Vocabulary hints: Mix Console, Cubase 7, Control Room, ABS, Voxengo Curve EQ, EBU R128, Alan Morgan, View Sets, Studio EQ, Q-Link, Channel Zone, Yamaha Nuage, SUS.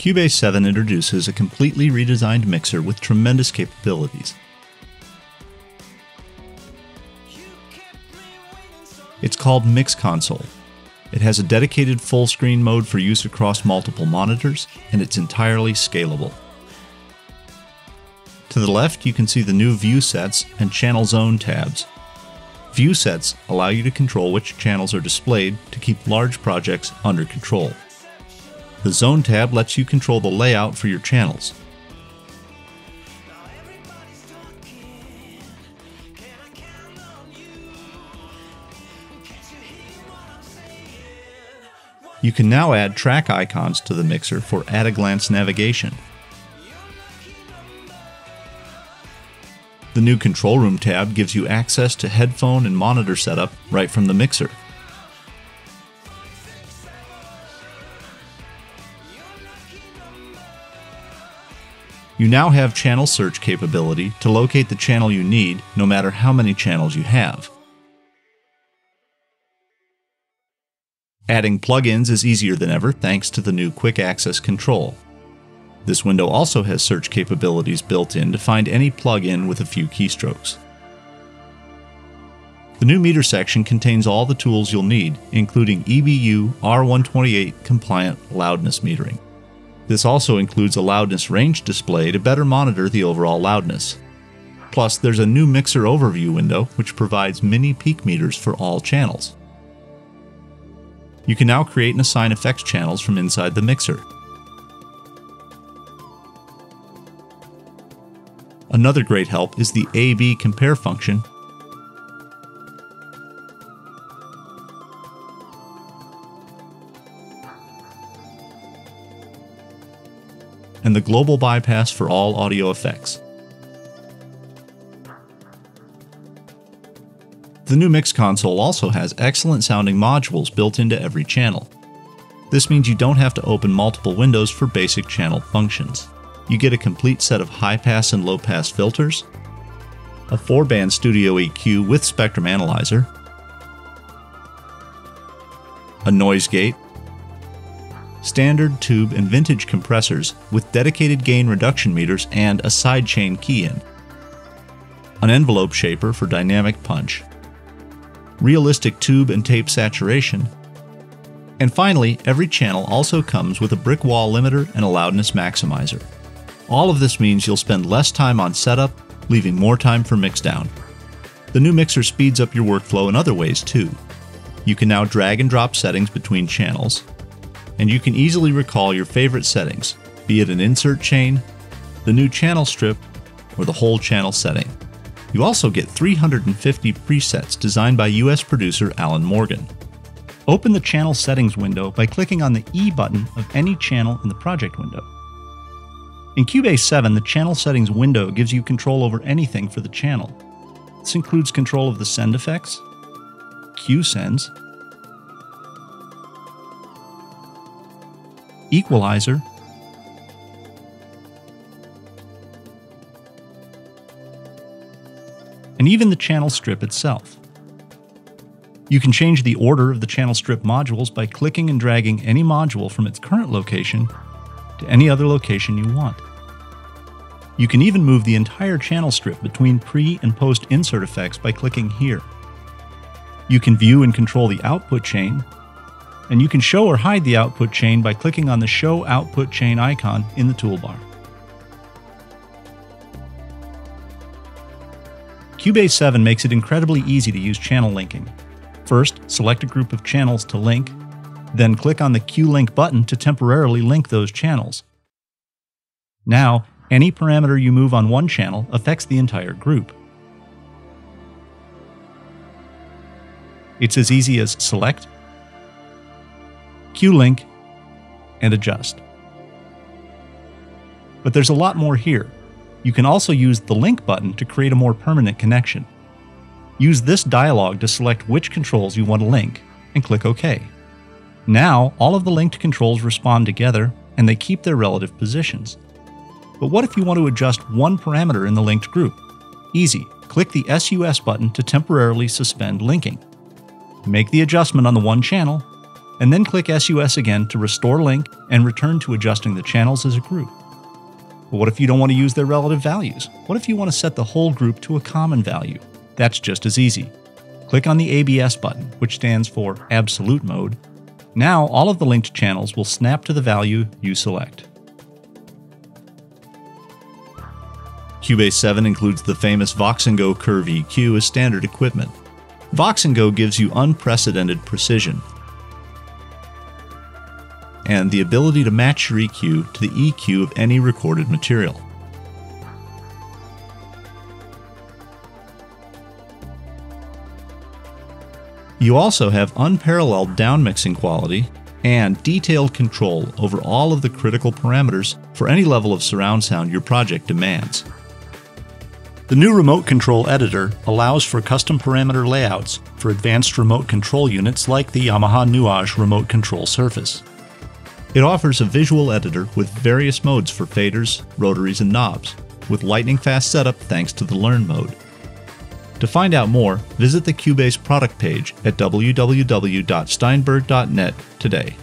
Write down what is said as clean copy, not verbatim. Cubase 7 introduces a completely redesigned mixer with tremendous capabilities. It's called Mix Console. It has a dedicated full-screen mode for use across multiple monitors, and it's entirely scalable. To the left, you can see the new View Sets and Channel Zone tabs. View Sets allow you to control which channels are displayed to keep large projects under control. The Zone tab lets you control the layout for your channels. You can now add track icons to the mixer for at-a-glance navigation. The new Control Room tab gives you access to headphone and monitor setup right from the mixer. You now have channel search capability to locate the channel you need, no matter how many channels you have. Adding plugins is easier than ever thanks to the new Quick Access Control. This window also has search capabilities built in to find any plugin with a few keystrokes. The new meter section contains all the tools you'll need, including EBU R128 compliant loudness metering. This also includes a loudness range display to better monitor the overall loudness. Plus, there's a new mixer overview window which provides mini peak meters for all channels. You can now create and assign effects channels from inside the mixer. Another great help is the AB compare function, and the global bypass for all audio effects. The new Mix Console also has excellent sounding modules built into every channel. This means you don't have to open multiple windows for basic channel functions. You get a complete set of high-pass and low-pass filters, a 4-band Studio EQ with spectrum analyzer, a noise gate, standard, tube, and vintage compressors with dedicated gain reduction meters and a sidechain key-in, an envelope shaper for dynamic punch, realistic tube and tape saturation, and finally, every channel also comes with a brick wall limiter and a loudness maximizer. All of this means you'll spend less time on setup, leaving more time for mixdown. The new mixer speeds up your workflow in other ways too. You can now drag and drop settings between channels, and you can easily recall your favorite settings, be it an insert chain, the new channel strip, or the whole channel setting. You also get 350 presets designed by US producer Alan Morgan. Open the Channel Settings window by clicking on the E button of any channel in the project window. In Cubase 7, the Channel Settings window gives you control over anything for the channel. This includes control of the send effects, Q sends, equalizer, and even the channel strip itself. You can change the order of the channel strip modules by clicking and dragging any module from its current location to any other location you want. You can even move the entire channel strip between pre- and post-insert effects by clicking here. You can view and control the output chain, and you can show or hide the output chain by clicking on the Show Output Chain icon in the toolbar. Cubase 7 makes it incredibly easy to use channel linking. First, select a group of channels to link, then click on the Q-Link button to temporarily link those channels. Now, any parameter you move on one channel affects the entire group. It's as easy as select, Q-Link, and adjust. But there's a lot more here. You can also use the Link button to create a more permanent connection. Use this dialog to select which controls you want to link, and click OK. Now, all of the linked controls respond together, and they keep their relative positions. But what if you want to adjust one parameter in the linked group? Easy. Click the SUS button to temporarily suspend linking. Make the adjustment on the one channel, and then click SUS again to restore link and return to adjusting the channels as a group. But what if you don't want to use their relative values? What if you want to set the whole group to a common value? That's just as easy. Click on the ABS button, which stands for Absolute Mode. Now all of the linked channels will snap to the value you select. Cubase 7 includes the famous Voxengo Curve EQ as standard equipment. Voxengo gives you unprecedented precision and the ability to match your EQ to the EQ of any recorded material. You also have unparalleled downmixing quality and detailed control over all of the critical parameters for any level of surround sound your project demands. The new remote control editor allows for custom parameter layouts for advanced remote control units like the Yamaha Nuage remote control surface. It offers a visual editor with various modes for faders, rotaries, and knobs, with lightning-fast setup thanks to the Learn mode. To find out more, visit the Cubase product page at www.steinberg.net today.